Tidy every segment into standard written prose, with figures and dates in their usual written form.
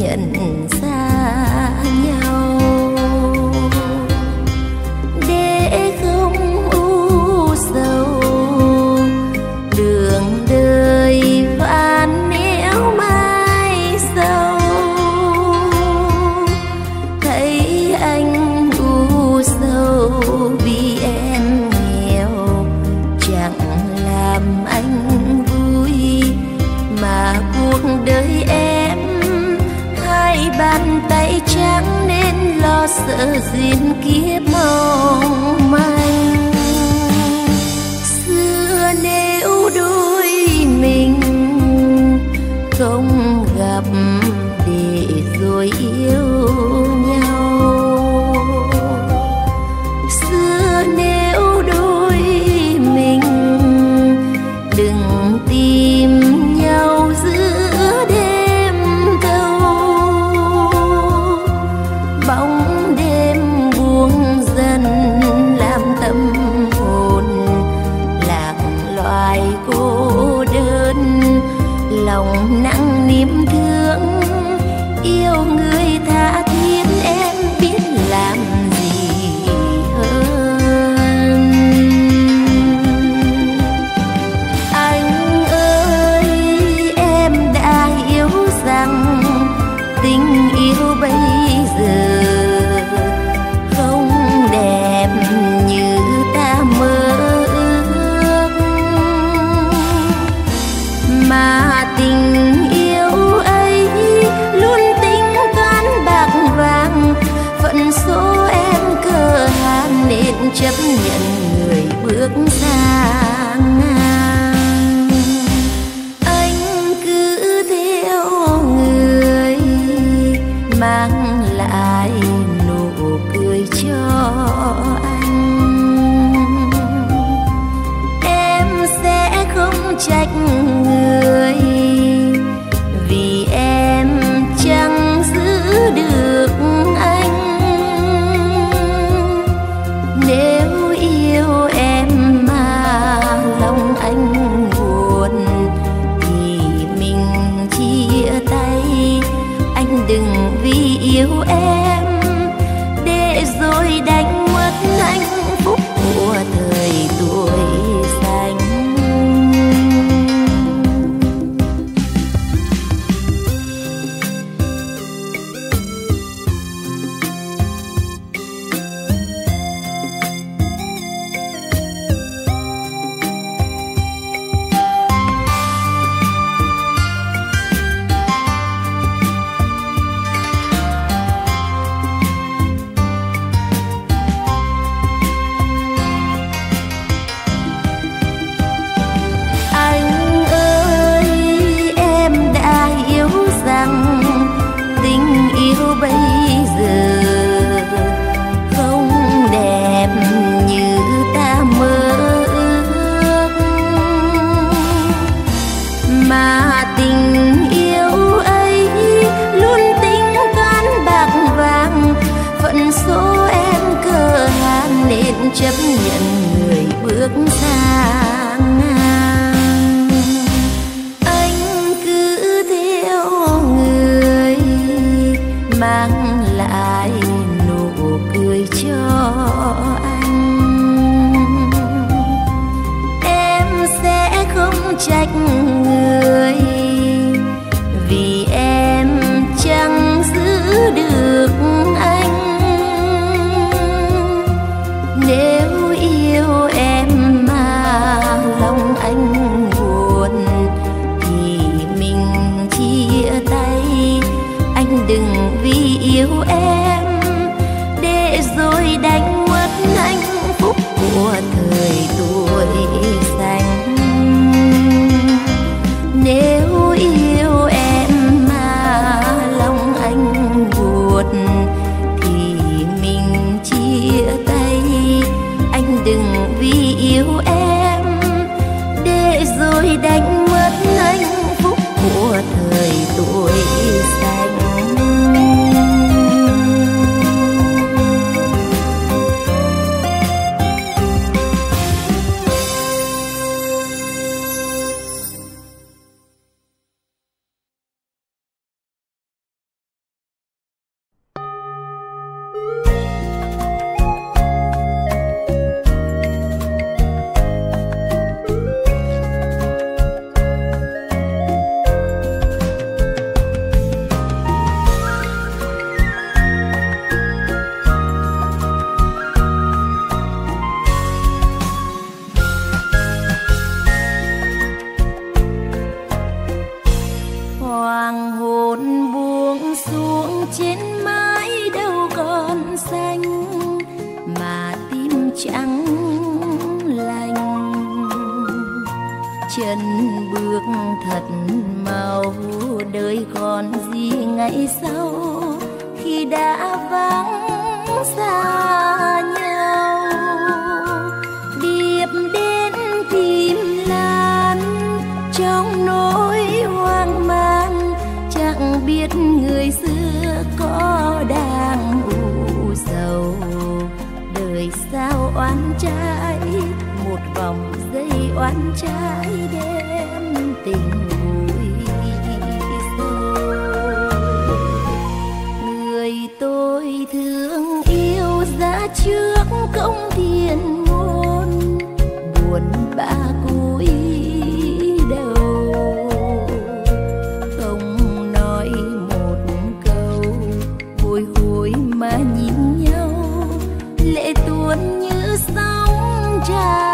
nhận ra nhau để không u sầu. Đường đời vạn nẻo mai sâu, thấy anh u sầu vì em nghèo, chẳng làm anh vui mà cuộc đời em bàn tay trắng nên lo sợ duyên kiếp mong manh. Xưa nếu đôi mình không gặp để rồi yêu nhau, xưa nếu đôi mình đừng tìm nhau giữa đêm. Bóng đêm buông dần làm tâm hồn lạc loài cô đơn, lòng nặng niềm thương yêu người tha thiết em biết làm gì hơn. Anh ơi em đã hiểu rằng tình yêu bây giờ chấp nhận người bước xa ngang. Anh cứ theo người mang lại nụ cười cho anh, em sẽ không trách người vì em chẳng giữ được anh. Nếu yêu em mà lòng anh buồn thì mình chia tay, anh đừng vì yêu em để rồi đánh mất hạnh phúc của thời tuổi xanh. Chấp nhận người bước xa ngang. Anh cứ theo người mang lại nụ cười cho anh, em sẽ không trách người vì em chẳng giữ được anh. Nếu yêu em mà lòng anh buồn thì mình chia tay, anh đừng vì yêu em để rồi đánh mất hạnh phúc của thời tuổi xanh. Nếu yêu em mà lòng anh buồn thì mình chia tay, đừng vì yêu em để rồi đánh mất hạnh phúc của thời tuổi xanh. chân bước thật mau, đời còn gì ngày sau khi đã vắng xa nhau. Điệp đến tìm Lan trong nỗi hoang mang, chẳng biết người xưa có đang u sầu. Đời sao oán trái, một vòng dây oán trái đem tình vui sâu. Người tôi thương yêu ra trước công thiên môn, buồn bã cúi đầu không nói một câu, bồi hồi mà nhìn nhau lệ tuôn như sóng trà.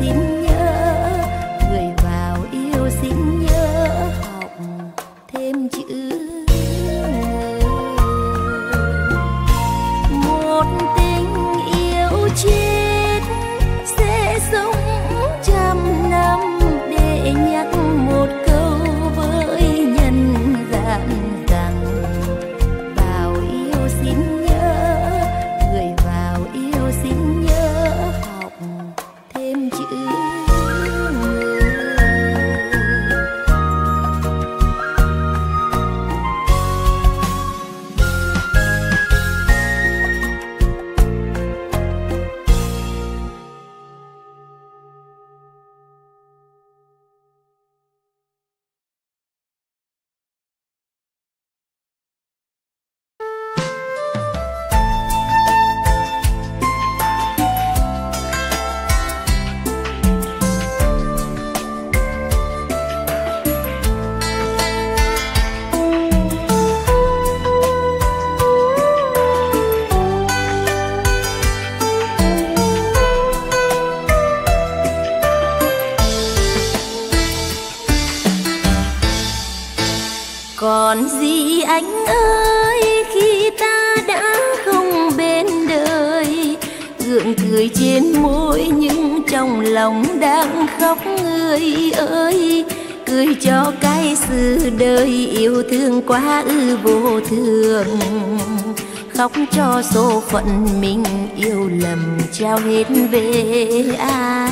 Xin nhớ Còn gì anh ơi khi ta đã không bên đời, gượng cười trên môi nhưng trong lòng đang khóc người ơi. Cười cho cái sự đời yêu thương quá ư vô thường, khóc cho số phận mình yêu lầm trao hết về ai.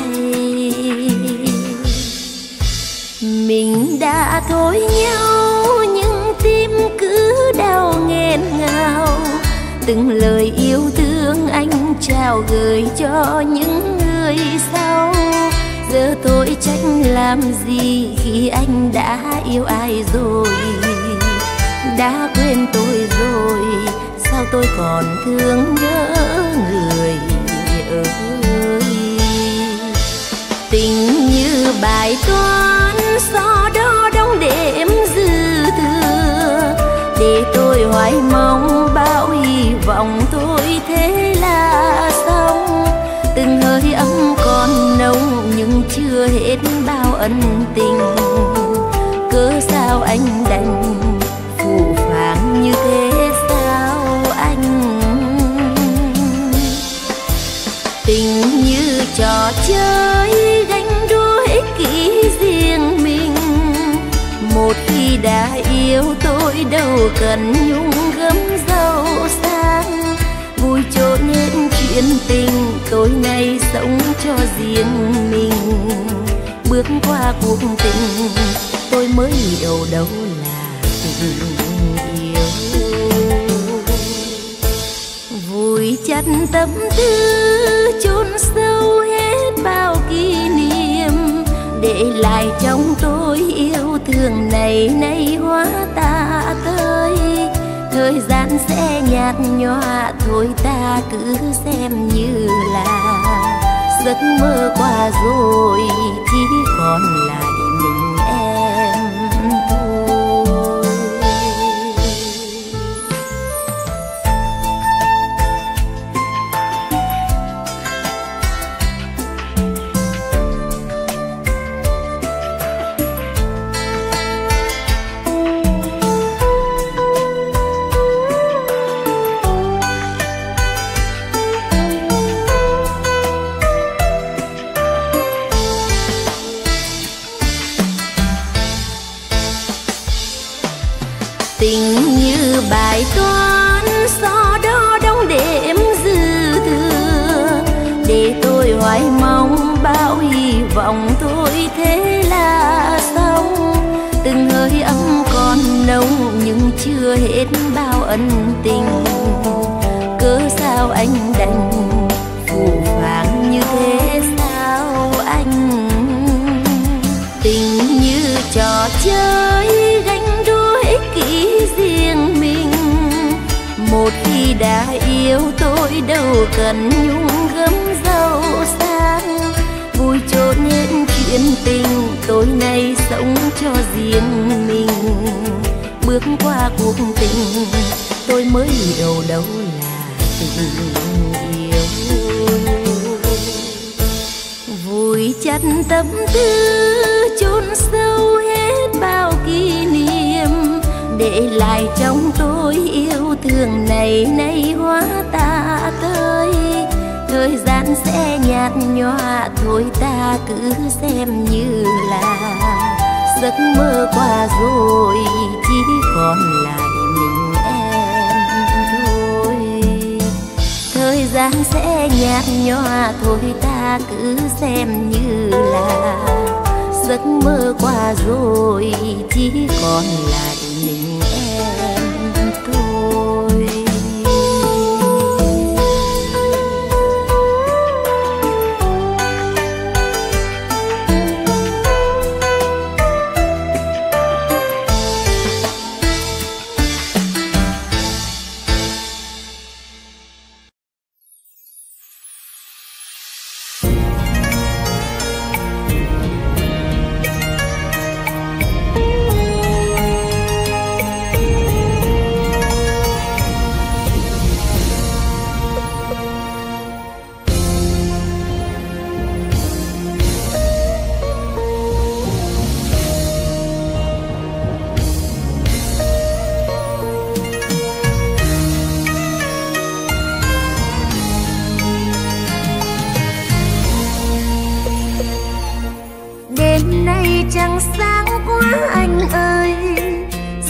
Mình đã thôi nhau nhưng tim cứ đau nghẹn ngào, từng lời yêu thương anh trao gửi cho những người sau. Giờ tôi trách làm gì khi anh đã yêu ai rồi, đã quên tôi rồi, sao tôi còn thương nhớ người ơi. Tình như bài toán so đo đong đếm dư thừa, để tôi hoài mong bao hy vọng thôi thế là xong. Từng hơi ấm còn nồng nhưng chưa hết bao ân tình, cớ sao anh đành phụ phàng như thế sao anh. Tình như trò chơi ganh đua ích kỷ riêng mình, một khi đã yêu tôi đâu cần nhung gấm dầu sang. Vui trộn hết chuyện tình tối nay sống cho riêng mình, bước qua cuộc tình tôi mới hiểu đâu là tình yêu. Vùi chặt tâm tư chôn sâu hết bao kỷ niệm, để lại trong tôi yêu thương này nay hóa ta tới. Thời gian sẽ nhạt nhòa thôi ta cứ xem như là giấc mơ qua rồi, chỉ còn lại mình em thôi. Tình như bài toán so đo đong đếm dư thừa, để tôi hoài mong bao hy vọng thôi thế là xong. Từng hơi ấm còn nồng nhưng chưa hết bao ân tình, cớ sao anh đành phụ phàng như thế sao anh. Tình như trò chơi ganh đua kỹ riêng mình, một khi đã yêu tôi đâu cần nhung gấm dầu sang. Vui trộn hết chuyện tình tối nay sống cho riêng mình, bước qua cuộc tình tôi mới hiểu đâu là tình yêu. Vui chặt tâm tư chôn sâu hết bao kỷ niệm, để lại trong tôi yêu thương này nay hóa ta tới. Thời gian sẽ nhạt nhòa thôi ta cứ xem như là giấc mơ qua rồi, chỉ còn lại mình em thôi. Thời gian sẽ nhạt nhòa thôi ta cứ xem như là giấc mơ qua rồi, chỉ còn lại mình em thôi. thì chẳng sáng quá anh ơi,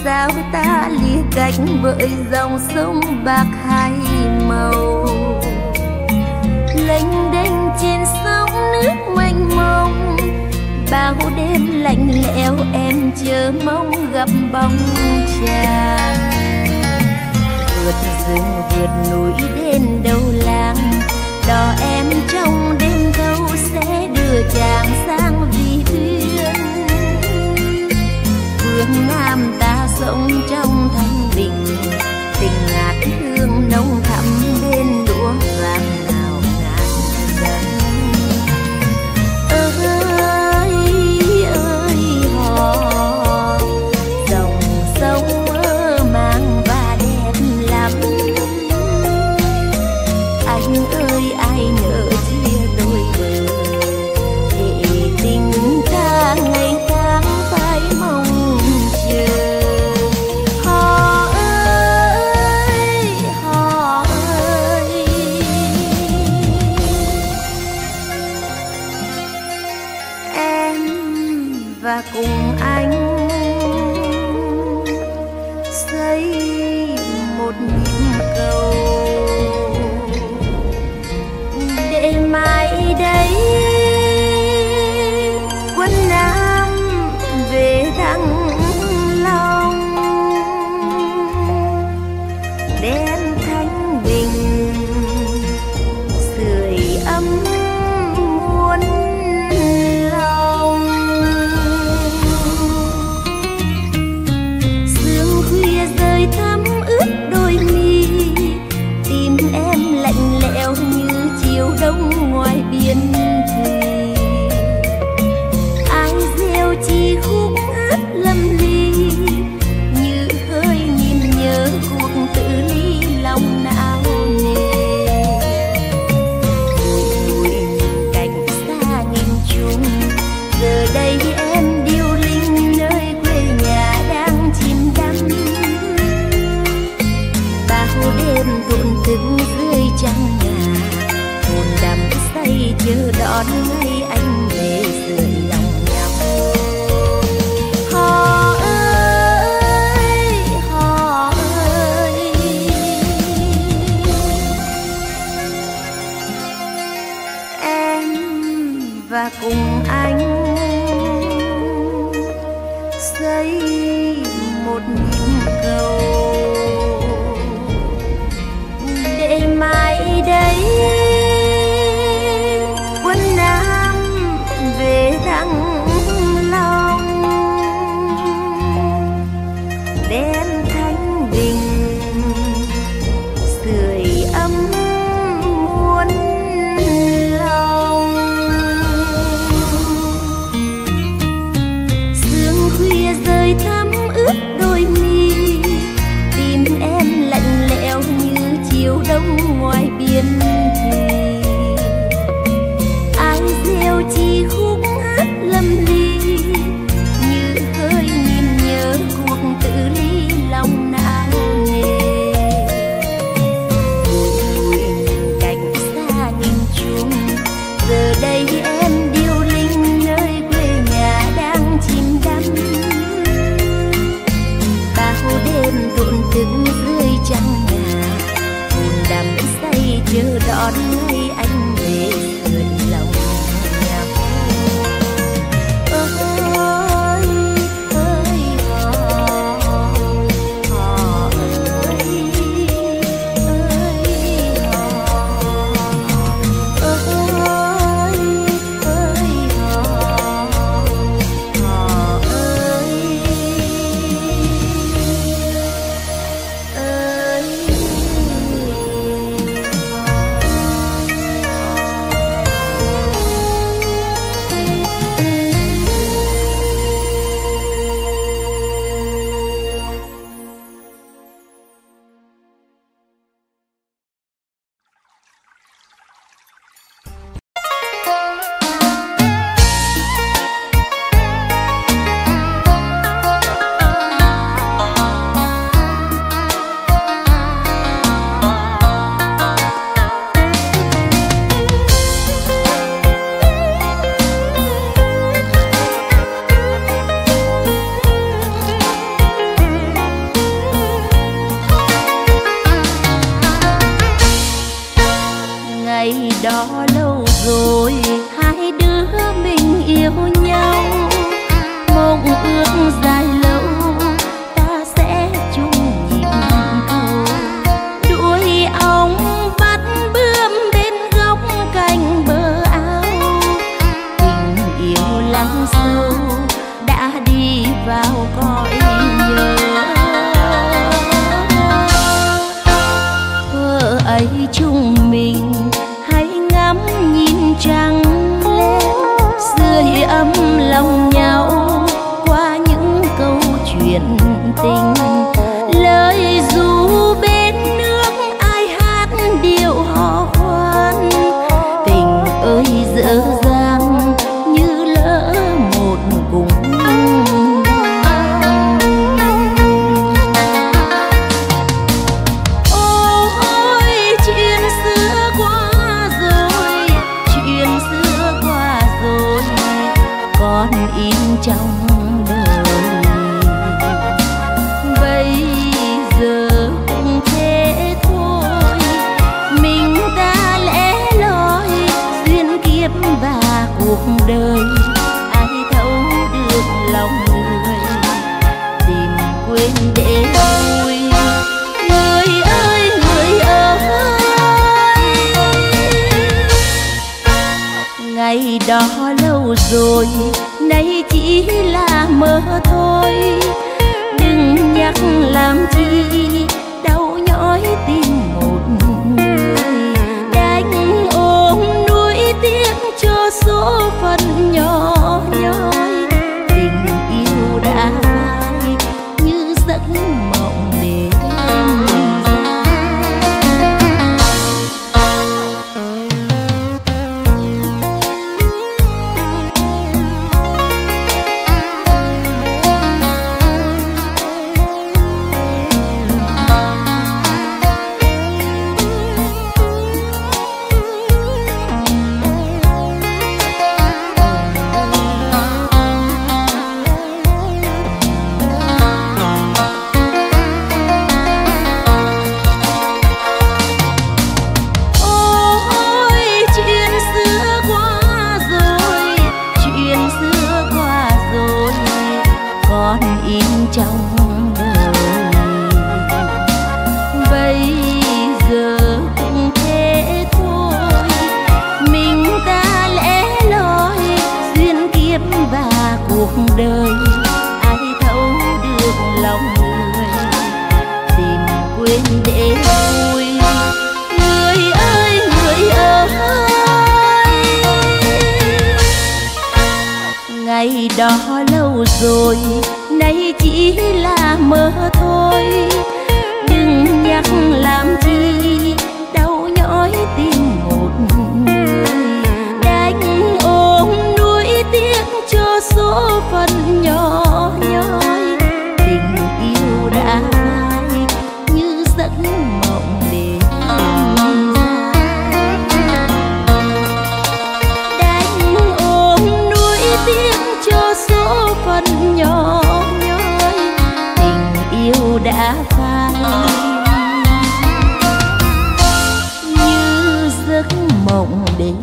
sao ta lìa cách bởi dòng sông bạc hai màu. Lênh đênh trên sóng nước mênh mông, bao đêm lạnh lẽo em chờ mong gặp bóng chàng. Vượt rừng vượt núi đến đầu làng, đò em trong đêm thâu sẽ đưa chàng sang Vĩ Hương. Phương Nam ta sống trong thanh bình, tình ngát hương nồng thắm bên đũa vàng nào ngát dần. Ơi ơi hò, dòng sông mơ màng và đẹp lắm. Anh ơi ai nhớ chia đôi bờ, để tình ta ngày tháng phải mong chờ. Hò ơi hò ơi, em và cùng anh xây một nhịp cầu, để mai đây quân Nam về Thăng Long, đem thanh bình sưởi ấm muôn lòng. Sương khuya rơi thấm ướt đôi mi, tim em lạnh lẽo như chiều đông ngoài biển thùy. Ai gieo chi khúc hát lâm ly, như hơi nhìn nhớ cuộc tự ly lòng não nề. Bụi cảnh xa nghìn trùng, giờ đây em điêu linh nơi quê nhà đang chìm đắm. Bao đêm thổn thức dưới trăng nhà, hồn đắm say chờ đón ngày anh về sưởi lòng nhau. Hò ơi hò ơi, em và cùng anh xây một nhịp cầu, để mai đây quân Nam về Thăng Long, đem thanh bình sưởi ấm muôn lòng. Sương khuya rơi thấm ướt đôi mi, tim em lạnh lẽo như chiều đông ngoài biển thùy. Ai gieo chi khúc hát lâm ly, như hơi niềm nhớ cuộc tự ly lòng não nề. Bụi cảnh xa nhìn chung, giờ đây em điêu linh nơi quê nhà đang chìm đắm. đã đi vào cõi nhớ. Thơ ấy chúng mình hãy ngắm nhìn trăng lên, sưởi ấm lòng nhau qua những câu chuyện tình. Lời ru bên nước ai hát điệu hò khoan, tình ơi dở dang như lỡ một cùng. Ôi chuyện xưa qua rồi, chuyện xưa qua rồi, còn in trong cuộc đời. Ai thấu được lòng người, tìm quên để vui. Người ơi, người ơi, ngày đó lâu rồi, nay chỉ là mơ thôi. Đừng nhắc làm chi đau nhói tim một người, đánh ôm nuối tiếc cho số phận nhỏ nhoi. Tình yêu đã phai như giấc mộng đêm trong đời. Bây giờ cũng thế thôi, mình ta lẻ loi duyên kiếp và cuộc đời. Ai thấu được lòng người, tìm quên để vui. Người ơi, người ơi, ngày đó lâu rồi, nay chỉ là mơ thôi. Đừng nhắc làm chi đau nhói tim một người, đánh ôm nuối tiếc cho số phận nhỏ nhoi. Tình yêu đã phai như giấc mộng đêm, đánh ôm nuối tiếc cho số phận nhỏ. Yêu đã phai như giấc mộng đêm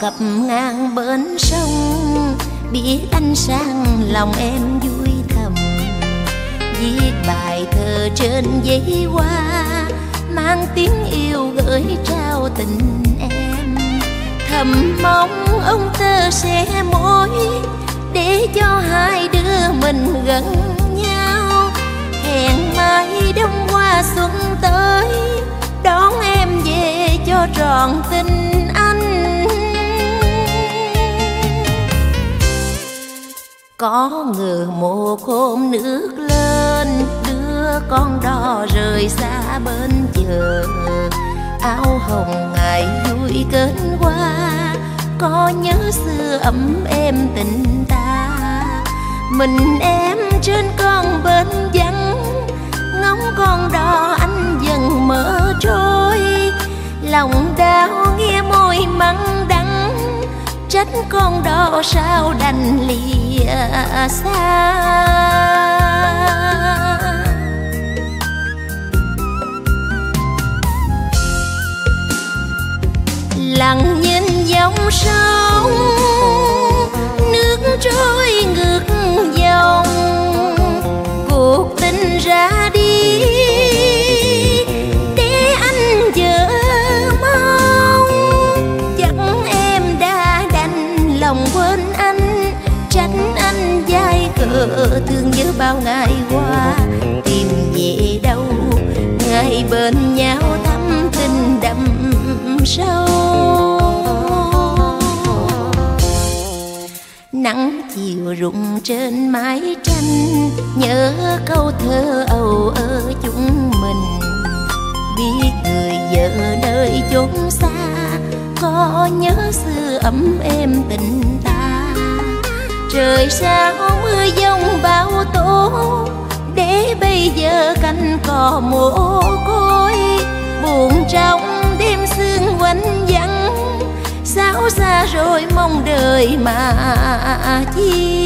cập ngang bến sông. Biết anh sang lòng em vui thầm, viết bài thơ trên giấy hoa mang tiếng yêu gửi trao tình em. Thầm mong ông tơ sẽ mối để cho hai đứa mình gần nhau. Hẹn mai đông qua xuân tới, đón em về cho trọn tình anh. Có ngờ một hôm nước lên, đưa con đò rời xa bên chợ. Áo hồng ngày vui kết hoa, có nhớ xưa ấm êm tình ta. Mình em trên con bến vắng, ngóng con đò anh dần mở trôi. Lòng đau nghe môi mặn đắng, trách con đò sao đành lìa xa. Lặng nhìn dòng sông, nước trôi ngược dòng. Cuộc tình ra đi, để anh vợ mong. Chẳng em đã đành lòng quên anh, tránh anh vai cờ thương nhớ bao ngày qua. Tìm về đâu, ngày bên nhau thắm tình đậm sâu. Nắng chiều rụng trên mái tranh, nhớ câu thơ âu ở chúng mình. Biết người vợ nơi chốn xa, có nhớ xưa ấm êm tình ta. Trời sao mưa giông bão tố, để bây giờ canh cò mồ côi. Buồn trong đêm sương quanh vắng, sao xa rồi mong đời mà chi.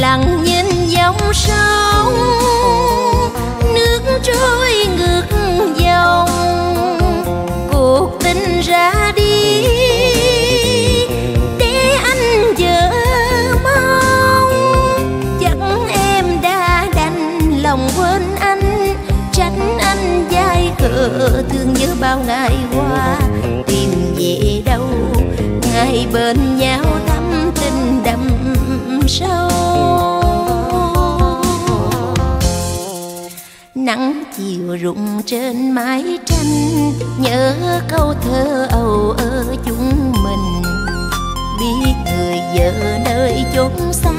Lặng nhìn dòng sông, nước trôi ngược dòng. Cuộc tình ra đi, để anh vợ mong. Chẳng em đã đành lòng quên anh, tránh anh vai cờ thương nhớ bao ngày qua. Tìm về đâu, ngày bên nhau thắm tình đậm sâu. Nắng chiều rụng trên mái tranh, nhớ câu thơ âu ở chúng mình. Biết người vợ nơi chốn xa,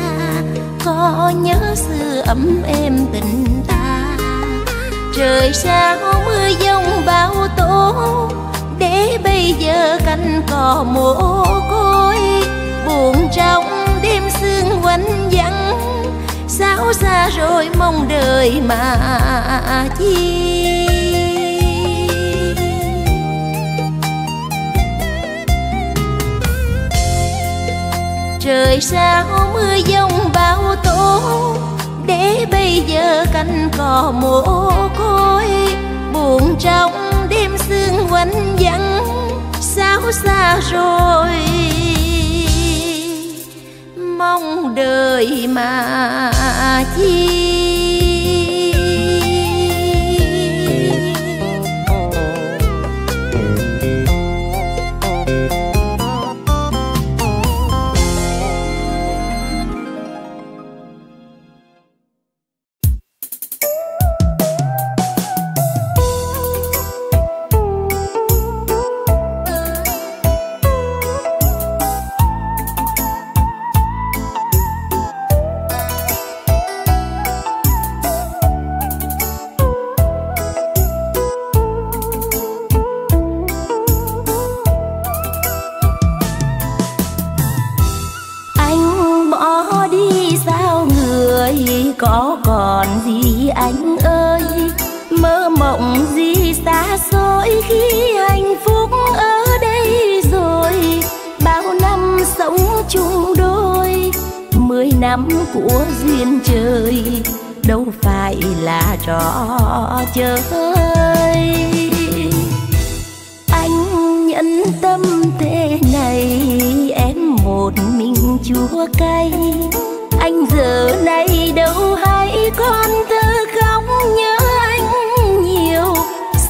có nhớ xưa ấm êm tình ta. Trời sao mưa giông bão tố, để bây giờ canh cò mồ côi. Buồn trong đêm sương quanh vắng, sao xa rồi mong đời mà chi. Trời sao mưa giông bão tố, để bây giờ canh cò mồ côi. Buồn trong đêm sương quanh vắng, sao xa rồi mong đời mà chi. Có còn gì anh ơi, mơ mộng gì xa xôi khi hạnh phúc ở đây rồi. Bao năm sống chung đôi, 10 năm của duyên trời đâu phải là trò chơi. Anh nhẫn tâm thế này, em một mình chua cay. Anh giờ này đâu hay con thơ khóc nhớ anh nhiều.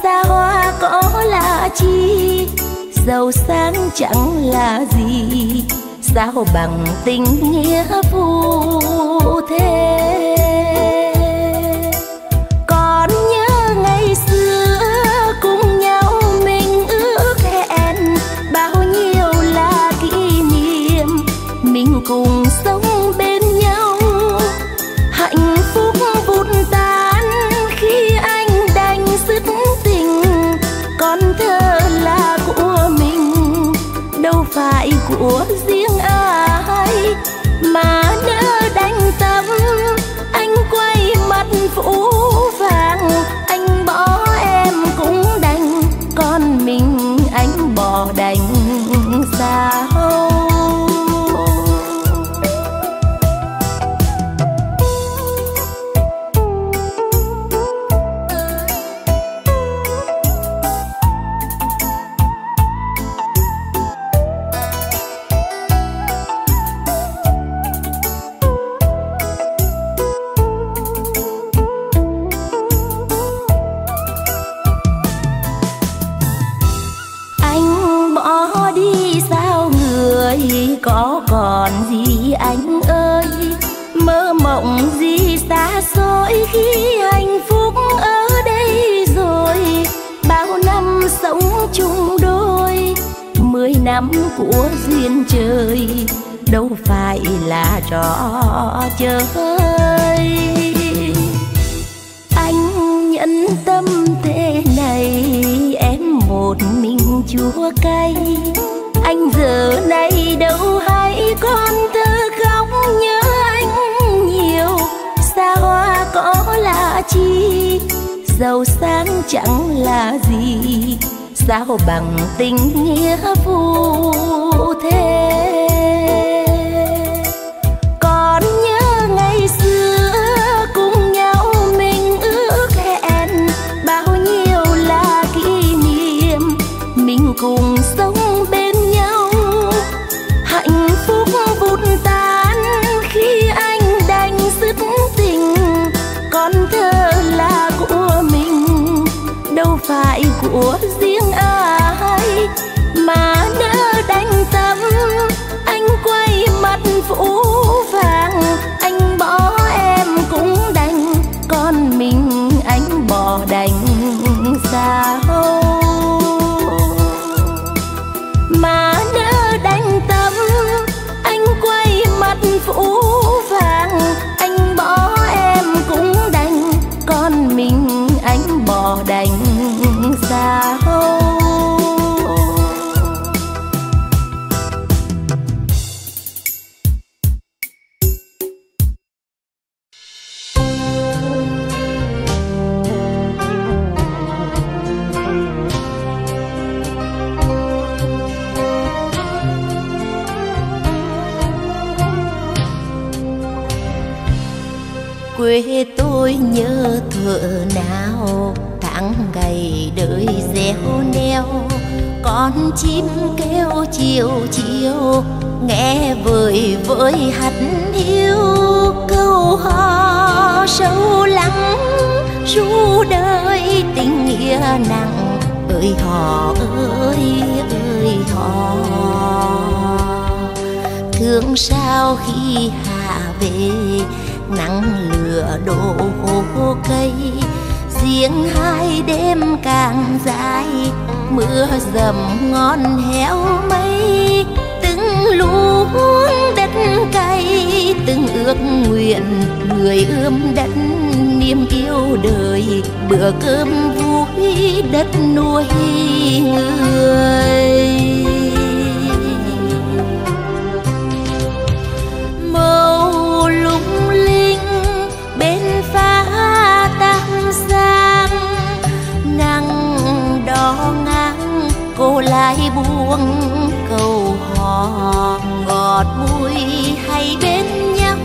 Xa hoa có là chi, giàu sang chẳng là gì, sao bằng tình nghĩa phụ thế. Còn nhớ ngày xưa cùng nhau mình ước hẹn, bao nhiêu là kỷ niệm mình cùng sống bên nhau. Hạnh phúc vụt tan khi anh đành dứt tình. Con thơ là của mình, đâu phải của riêng ai mà nỡ đánh tâm. Anh quay mặt phũ vàng, anh bỏ em cũng đành, con mình anh bỏ đành sao. Có còn gì anh ơi, mơ mộng gì xa xôi khi hạnh phúc ở đây rồi. Bao năm sống chung đôi, 10 năm của duyên trời, đâu phải là trò chơi. Anh nhẫn tâm thế này, em một mình chua cay. Anh giờ này đâu hay con thơ khóc nhớ anh nhiều. Xa hoa có là chi, giàu sang chẳng là gì, sao bằng tình nghĩa phụ thế. Còn nhớ ngày xưa cùng nhau mình ước hẹn, bao nhiêu là kỷ niệm mình cùng sống bên. Hạnh phúc vụt tan khi anh đành dứt tình. Con thơ là của mình, đâu phải của riêng ai mà nỡ đánh tâm. Anh quay mặt phũ vàng, anh bỏ em cũng đành, con mình anh bỏ đành sao. Mà nỡ đánh tâm, anh quay mặt phũ vàng, anh bỏ em cũng đành, con mình anh bỏ đành sao. Quê tôi nhớ thợ nào, tháng ngày đời réo neo. Con chim kêu chiều chiều, nghe vời vợi hạt hiu. Câu hò sâu lắng, ru đời tình nghĩa nặng. Ơi hò ơi ơi hò, thương sao khi hạ về. Nắng lửa đổ khô cây, riêng hai đêm càng dài. Mưa dầm ngon héo mây, từng lũ đất cay. Từng ước nguyện người ươm đất, niềm yêu đời bữa cơm vui đất nuôi người. Cô lái buông câu hò ngọt bùi hay bên nhau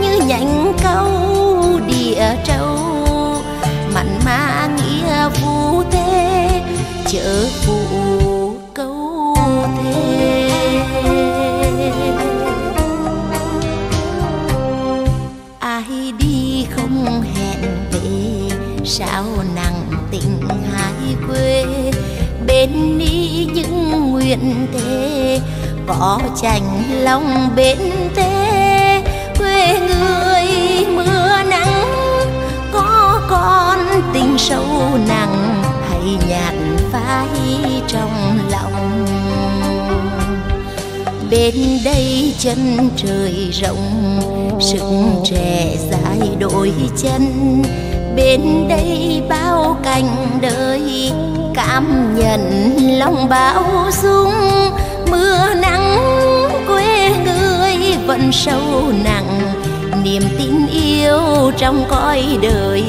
như nhánh câu đi. Nghĩa Trâu, mặn mà nghĩa Vũ Thế chợ Vũ Câu Thế. Ai đi không hẹn về, sao nặng tình hai quê. Bên đi những nguyện thế, có chành lòng bên thế. Quê người mưa nắng, có con tình sâu nặng, hay nhạt phai trong lòng. Bên đây chân trời rộng, sức trẻ dài đôi chân. Bên đây bao cảnh đời, cảm nhận lòng bão dung. Mưa nắng quê người vẫn sâu nặng, niềm tin yêu trong cõi đời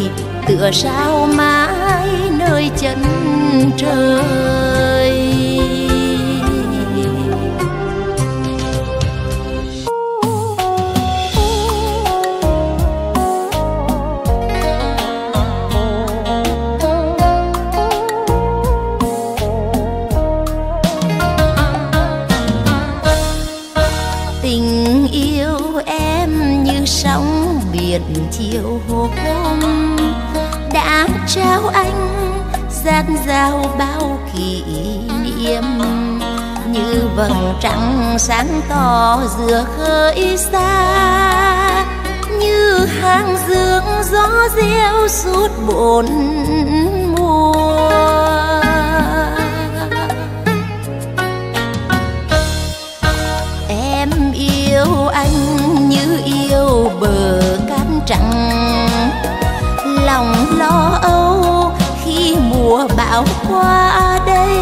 tựa sao mãi nơi chân trời. Chiều hôm đã trao anh dạt dào bao kỷ niệm, như vầng trăng sáng to giữa khơi xa, như hàng dương gió reo suốt bốn mùa. Em yêu anh như yêu bờ trăng, lòng lo âu khi mùa bão qua đây.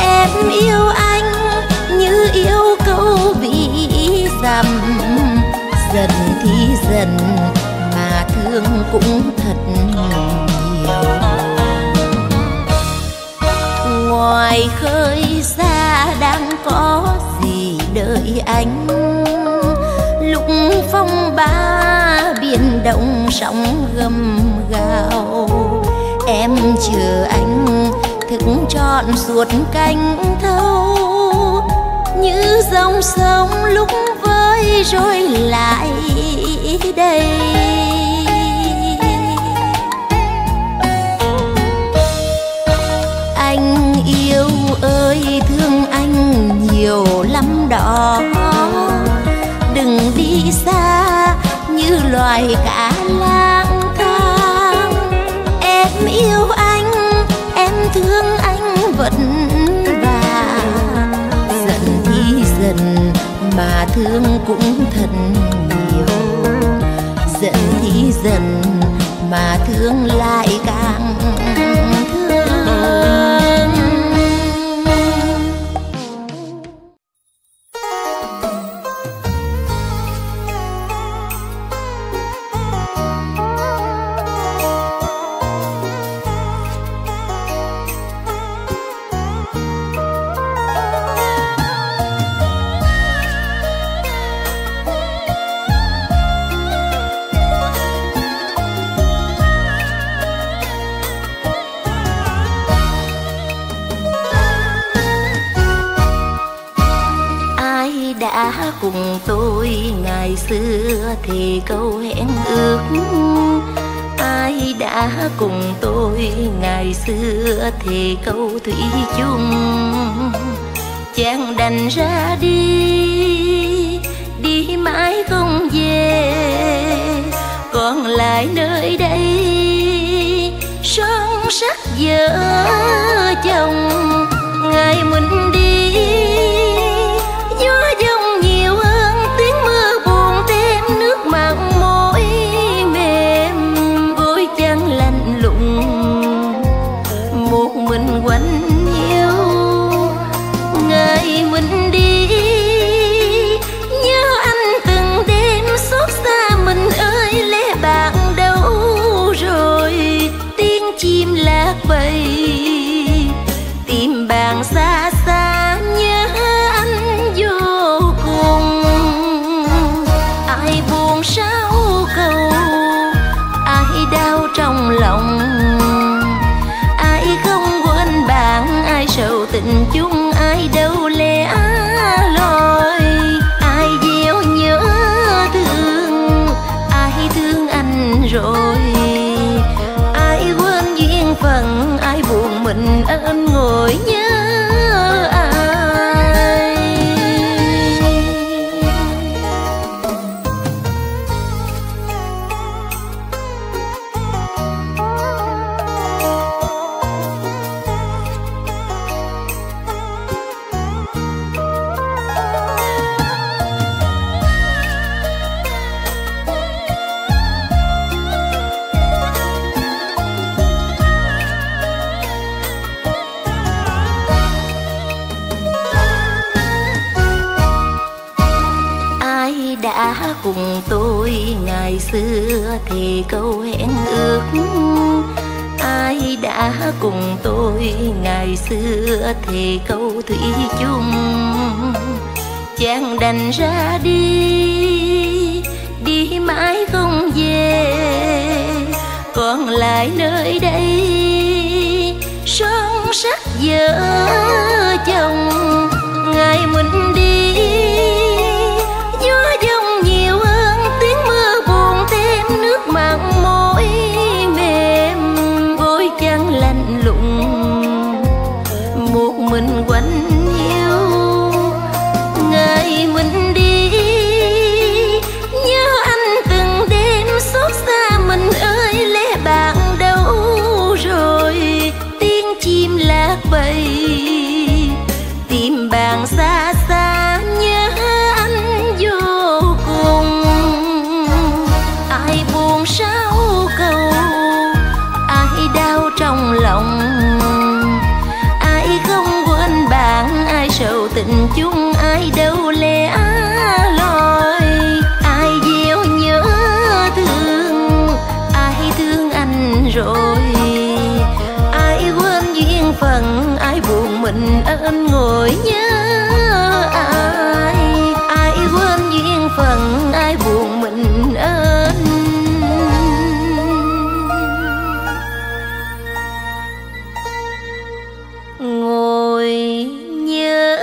Em yêu anh như yêu câu bị dằm, dần thì dần mà thương cũng thật nhiều. Ngoài khơi xa đang có gì đợi anh, lúc phong ba biển động sóng gầm gào. Em chờ anh thức trọn suốt canh thâu, như dòng sông lúc vơi rồi lại đây. Anh yêu ơi thương anh nhiều lắm đó, đừng đi xa như loài cá lang thang. Em yêu anh, em thương anh vẫn và dần thì dần mà thương cũng thật nhiều. Dần thì dần mà thương lại càng thương. Cùng tôi ngày xưa thì câu hẹn ước, ai đã cùng tôi ngày xưa thì câu thủy chung. Chàng đành ra đi, đi mãi không về, còn lại nơi đây son sắc vợ chồng. Ngày mình đi ngày xưa thì câu hẹn ước, ai đã cùng tôi ngày xưa thì câu thủy chung. Chàng đành ra đi, đi mãi không về, còn lại nơi đây son sắc vợ chồng. Ngày mình đi gió giông nhiều hơn, tiếng mưa buồn thêm nước mặn môi mềm, gối chăn lạnh lùng một mình quanh hiu. Ngày mình đi nhớ anh từng đêm xót xa, mình ơi lẽ bạn đâu rồi, tiếng chim lạc bầy tìm bạn xa xa, nhớ anh vô cùng. Ai buồn sao cầu, ai đau trong lòng, ai không quên bạn, ai sầu tình chung, ai đâu lẽ loi. Ai gieo nhớ thương, ai thương anh rồi, ai quên duyên phận, ai buồn mình ôm ngồi nhớ ai. Ai quên duyên phận, ai buồn mình ôm ngồi nhớ.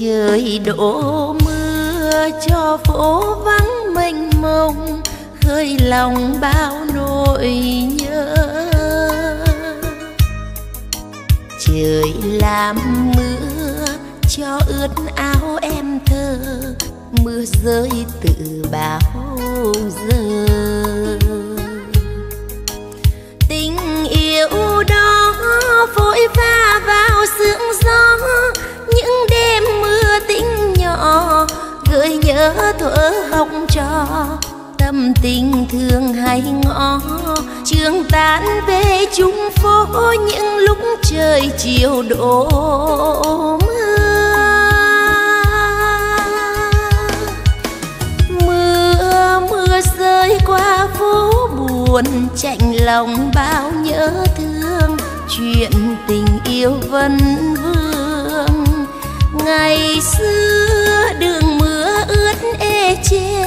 Trời đổ mưa cho phố vắng mênh mông, khơi lòng bao nỗi nhớ. Trời làm mưa cho ướt áo em thơ, mưa rơi từ bao giờ. Tình yêu đó vội pha vào sương gió, những đêm mưa tĩnh nhỏ gợi nhớ thuở học trò. Tâm tình thương hay ngõ trường tán về chung phố, những lúc trời chiều đổ mưa. Mưa rơi qua phố buồn, chạnh lòng bao nhớ thương, chuyện tình yêu vẫn vương. Ngày xưa đường mưa ướt ê chê,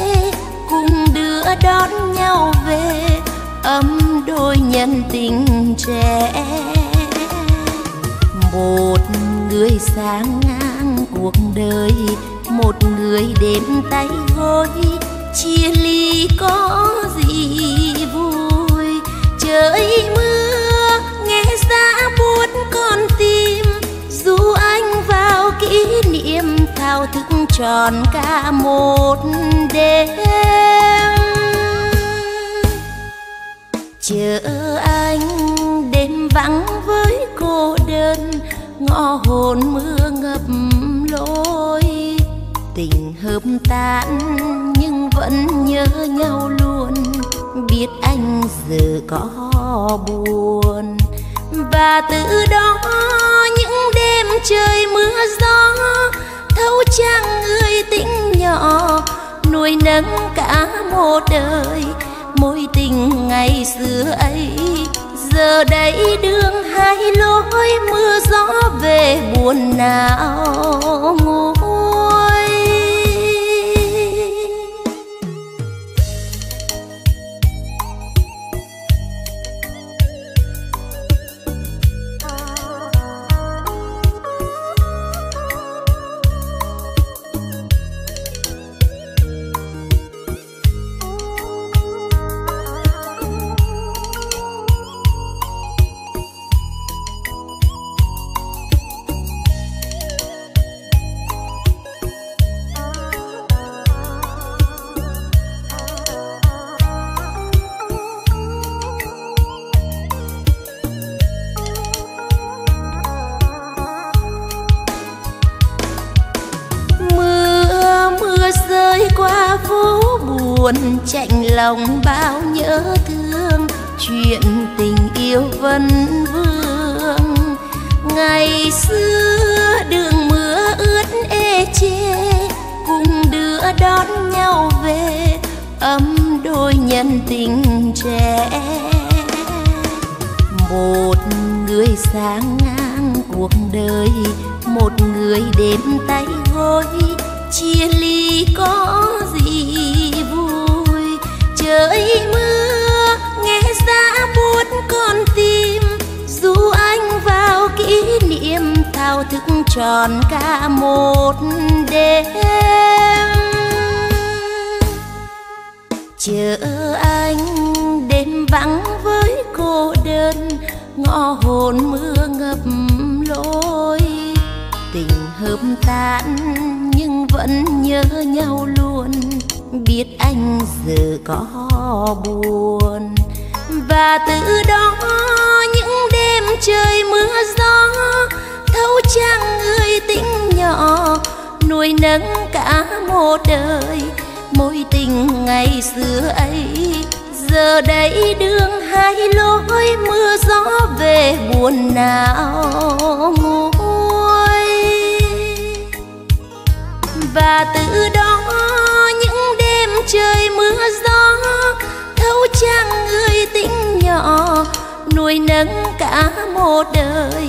cùng đứa đón nhau về ấm đôi nhân tình trẻ. Một người sáng ngang cuộc đời, một người đêm tay gối, chia ly có gì vui. Trời mưa nghe giá buốt con tim, dù anh vào kỷ niệm thao thức tròn cả một đêm. Chờ anh đêm vắng với cô đơn, ngõ hồn mưa ngập lối. Tình hợp tan nhưng vẫn nhớ nhau luôn, biết anh giờ có buồn. Và từ đó những đêm trời mưa gió, thấu trang người tĩnh nhỏ nuôi nấng cả một đời. Mối tình ngày xưa ấy giờ đây đường hai lối mưa gió về buồn não nguôi. Chạnh lòng bao nhớ thương, chuyện tình yêu vẫn vương. Ngày xưa đường mưa ướt ê chê, cùng đưa đón nhau về ấm đôi nhân tình trẻ. Một người sáng ngang cuộc đời, một người đêm tay gối, chia ly có gì vui. Trời mưa nghe ra buốt con tim, dù anh vào kỷ niệm thao thức tròn cả một đêm. Chờ anh đêm vắng với cô đơn, ngõ hồn mưa ngập lối. Tình hợp tan nhưng vẫn nhớ nhau luôn, biết anh giờ có buồn. Và từ đó những đêm trời mưa gió, thấu trang người tình nhỏ nuôi nấng cả một đời. Mối tình ngày xưa ấy giờ đây đường hai lối mưa gió về buồn não nguôi. Và từ đó những đêm trời mưa gió, thấu trang người tình nhỏ nuôi nấng cả một đời.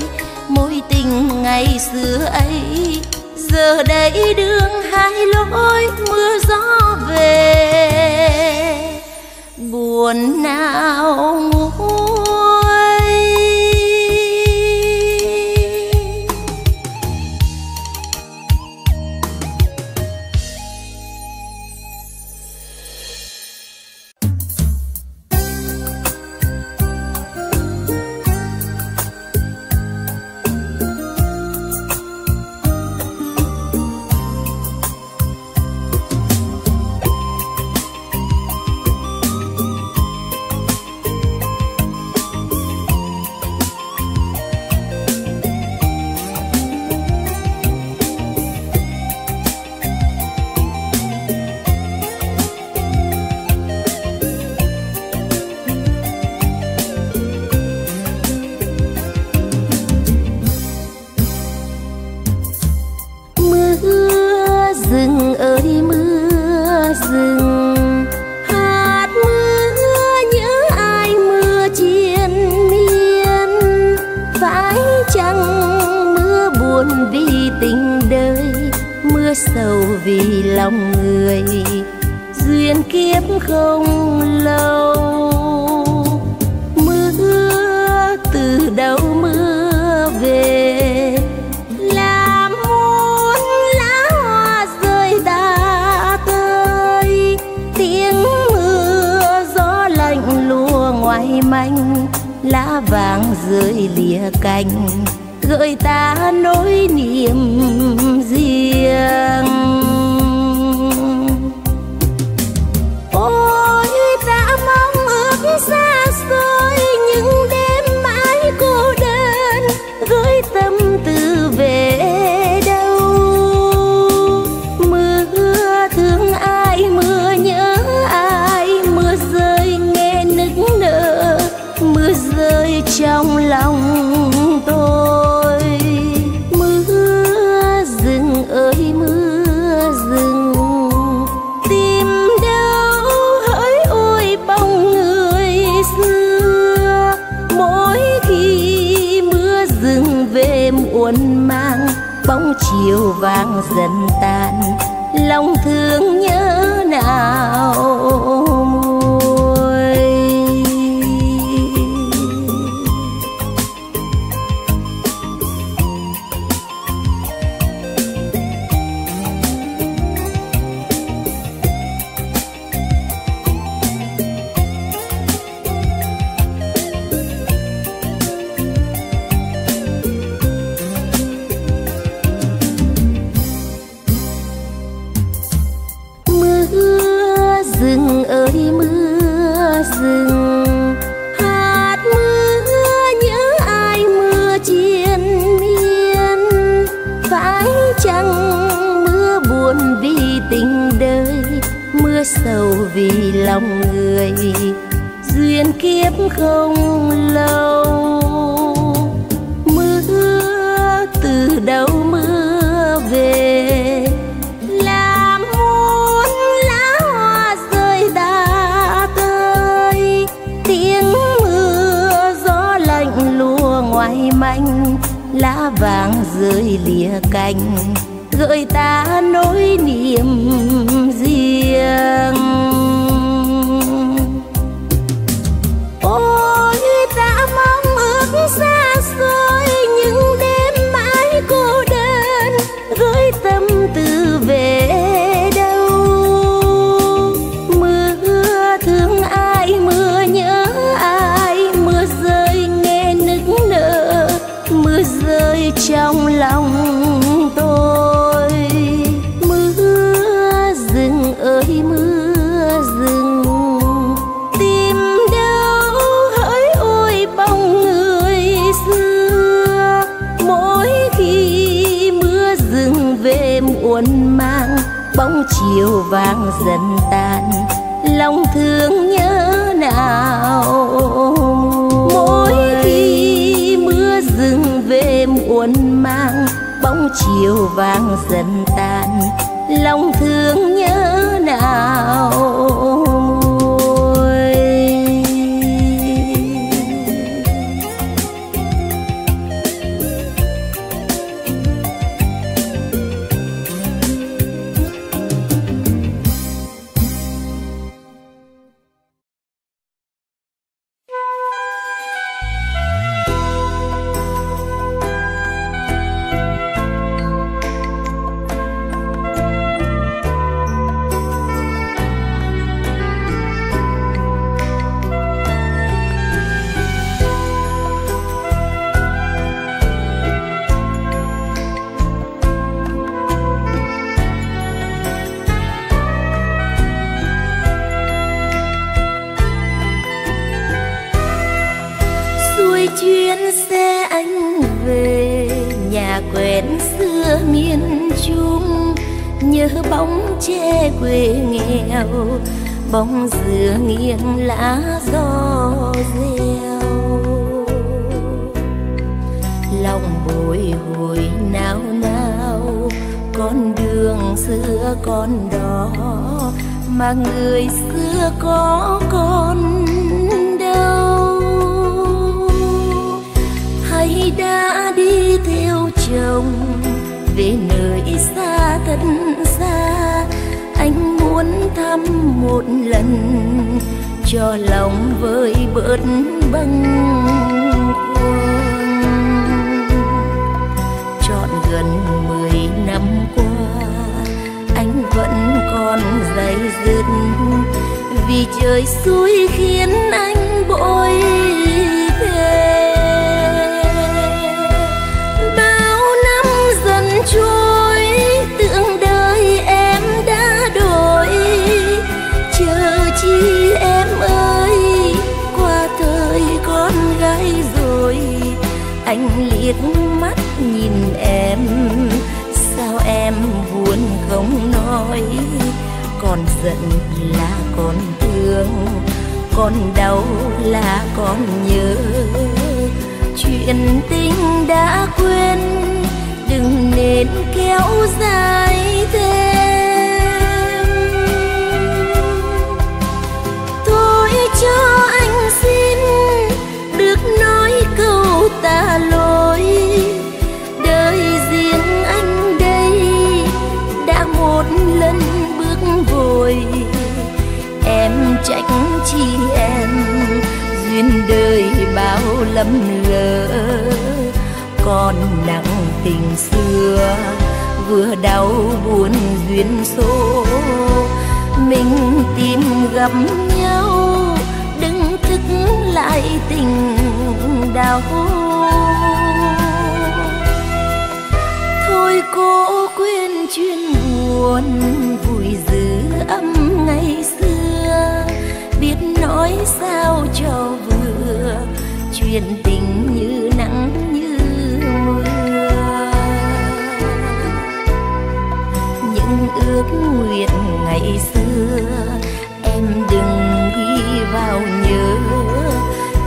Mối tình ngày xưa ấy giờ đây đường hai lối mưa gió về buồn não nguôi. Trong lòng tôi mưa rừng rượu vang dần tan, lòng thương nhớ nào nguôi. Sầu vì lòng người duyên kiếp không lâu, mưa từ đâu mưa về làm muôn lá hoa rơi đã tơi. Tiếng mưa gió lạnh lùa ngoài manh, lá vàng rơi lìa cành gợi ta nỗi niềm riêng. Ôi ta mong ước xa xôi những đêm mãi cô đơn, gửi tâm tư về đâu. Mưa thương ai, mưa nhớ ai, mưa rơi nghe nức nở, mưa rơi trong lòng. Bóng chiều vàng dần tan, lòng thương nhớ nào. Mỗi khi mưa dừng về muộn mang, bóng chiều vàng dần tan, lòng thương nhớ nào. Bóng dừa nghiêng lá gió reo, lòng bồi hồi nao nao. Con đường xưa con đó mà người xưa có con đâu. Hay đã đi theo chồng về nơi xa thật xa, anh muốn thăm một lần cho lòng vơi bớt bâng khuâng. Trọn gần 10 năm qua anh vẫn còn day dứt, vì trời xui khiến anh bội thề. Bao năm dần trôi, tưởng đời em đã đổi, chờ chi em ơi, qua thời con gái rồi. Anh liếc mắt nhìn em, sao em buồn không nói. Còn giận là con thương, còn đau là con nhớ. Chuyện tình đã quên, đừng nên kéo dài thêm. Thôi cho anh xin được nói câu tạ lỗi, đời riêng anh đây thôi. Em tránh chi em duyên đời bao lầm lỡ, còn nặng tình xưa vừa đau buồn duyên số. Mình tìm gặp nhau đừng thức lại tình đau. Thôi cố quên chuyện buồn vùi giữ âm ngày xưa, biết nói sao cho vừa chuyện tình như nắng như mưa. Những ước nguyện ngày xưa em đừng ghi vào nhớ,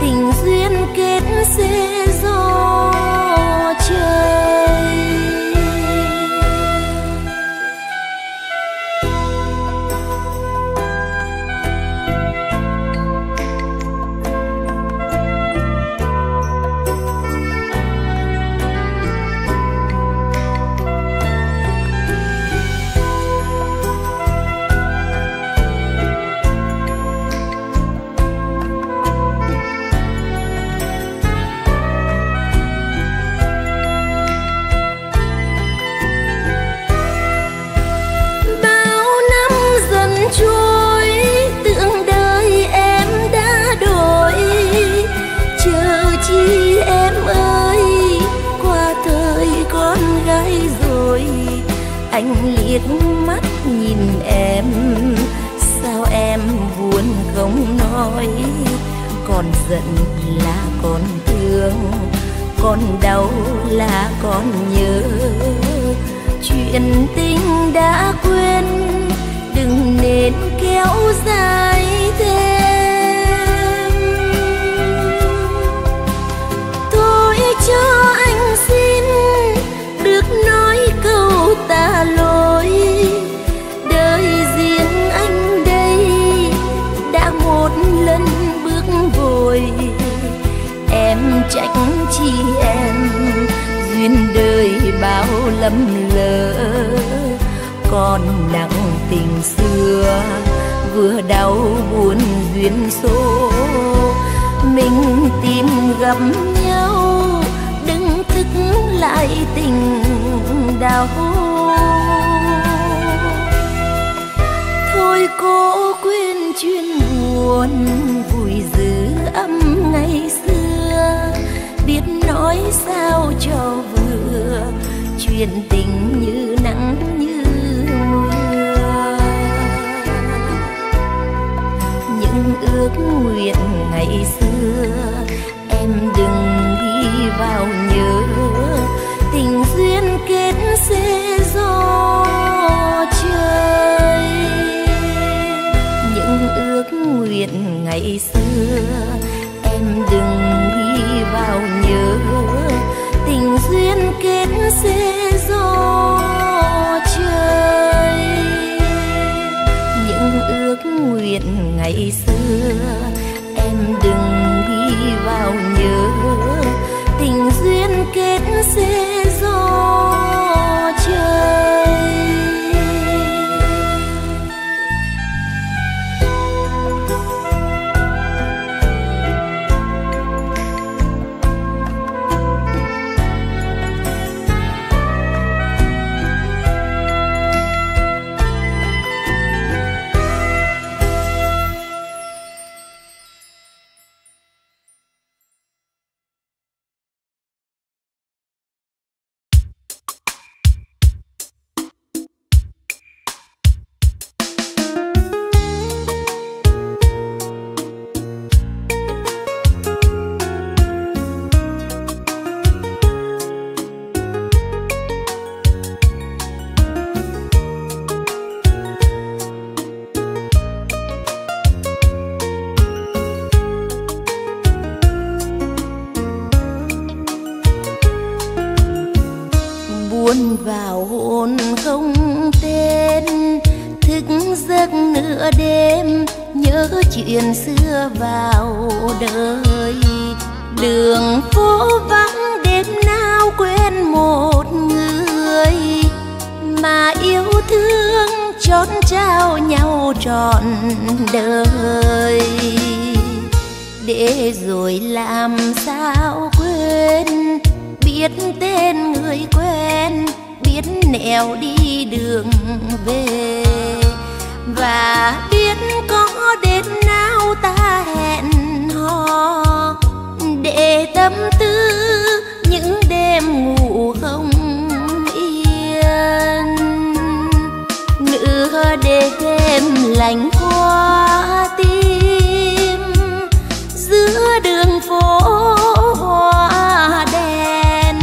tình duyên kết sẽ do trời. Anh liếc mắt nhìn em, sao em buồn không nói, còn giận là còn thương, còn đau là còn nhớ. Chuyện tình đã quên đừng nên kéo dài thêm. Thôi cho anh xin được nói câu ta lối, đời riêng anh đây đã một lần bước vội. Em trách chi em duyên đời bao lầm lỡ, còn nặng tình xưa vừa đau buồn duyên số. Mình tìm gặp nhau đừng thức lại tình đau. Thôi cố quên chuyện buồn vùi giữ âm ngày xưa, biết nói sao cho vừa chuyện tình như nắng như mưa. Những ước nguyện ngày xưa em đừng ghi vào nhớ, tình duyên kết sẽ do trời. Những ước nguyện ngày xưa em đừng ghi vào nhớ, tình duyên kết sẽ do trời. Những ước nguyện ngày xưa em đừng ghi vào nhớ, tình duyên kết sẽ do trời. Chuyện xưa vào đời, đường phố vắng đêm nào quên một người mà yêu thương chốn trao nhau trọn đời, để rồi làm sao quên biết tên người quen, biết nẻo đi đường về, và biết có đến nào ta hẹn hò để tâm tư những đêm ngủ không yên. Nửa đêm lạnh qua tim giữa đường phố hoa đèn,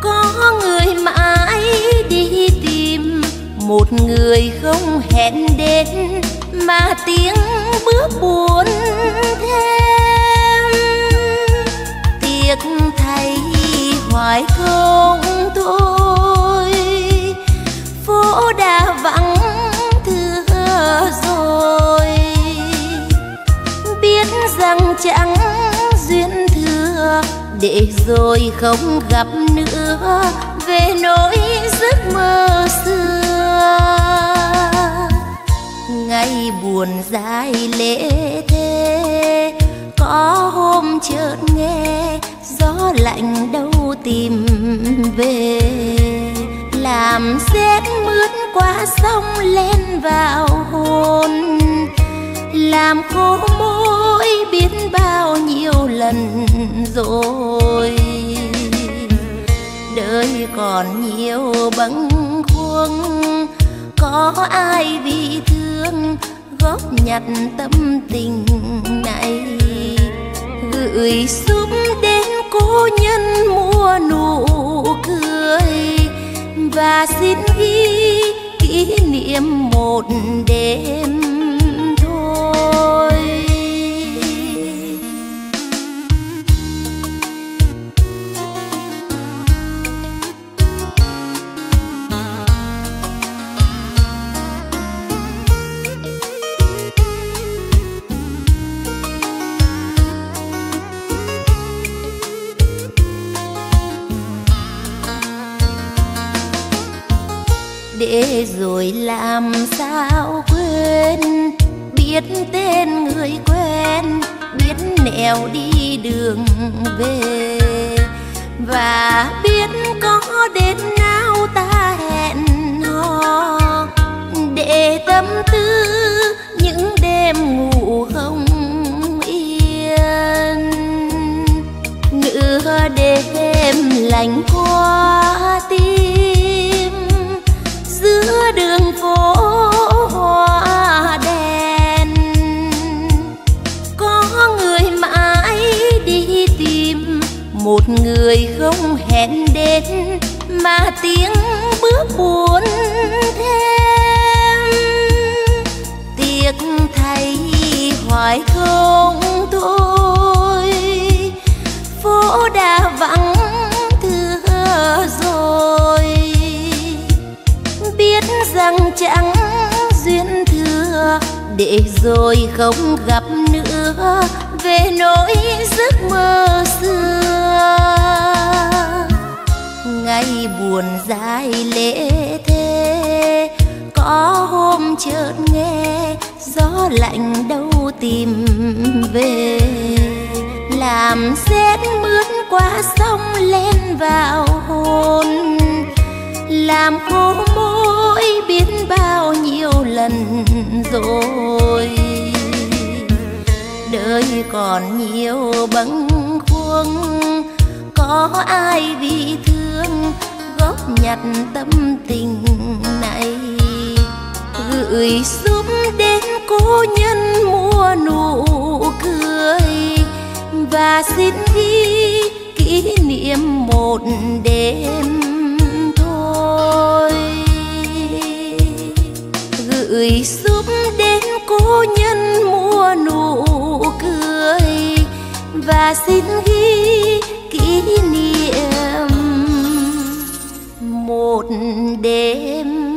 có người mãi đi tìm một người không hẹn đến, mà tiếng bước buồn thêm. Tiếc thay hoài không thôi, phố đã vắng thưa rồi, biết rằng chẳng duyên thừa, để rồi không gặp nữa về nỗi giấc mơ xưa. Ngày buồn dài lễ thế, có hôm chợt nghe gió lạnh đâu tìm về, làm rét mướt qua sông lên vào hồn, làm khô môi biết bao nhiêu lần rồi. Đời còn nhiều bâng khuâng, có ai bị thương góp nhặt tâm tình này, gửi giúp đến cố nhân mua nụ cười, và xin ghi kỷ niệm một đêm thôi. Để rồi làm sao quên biết tên người quen, biết nẻo đi đường về, và biết có đến nào ta hẹn hò để tâm tư những đêm ngủ không yên. Nửa đêm lạnh qua tim giữa đường phố hoa đèn, có người mãi đi tìm một người không hẹn đến, mà tiếng bước buồn thêm. Tiếc thay hoài không thôi, phố đã vắng thưa rồi, biết rằng chẳng duyên thừa, để rồi không gặp nữa về nỗi giấc mơ xưa. Ngày buồn dài lễ thế, có hôm chợt nghe gió lạnh đâu tìm về, làm rét mướt qua sông lên vào hồn, làm khô môi biết bao nhiêu lần rồi. Đời còn nhiều bâng khuâng, có ai bị thương góp nhặt tâm tình này, gửi giúp đến cố nhân mua nụ cười, và xin ghi kỷ niệm một đêm thôi. Gửi giúp đến cố nhân mua nụ cười, và xin ghi kỷ niệm một đêm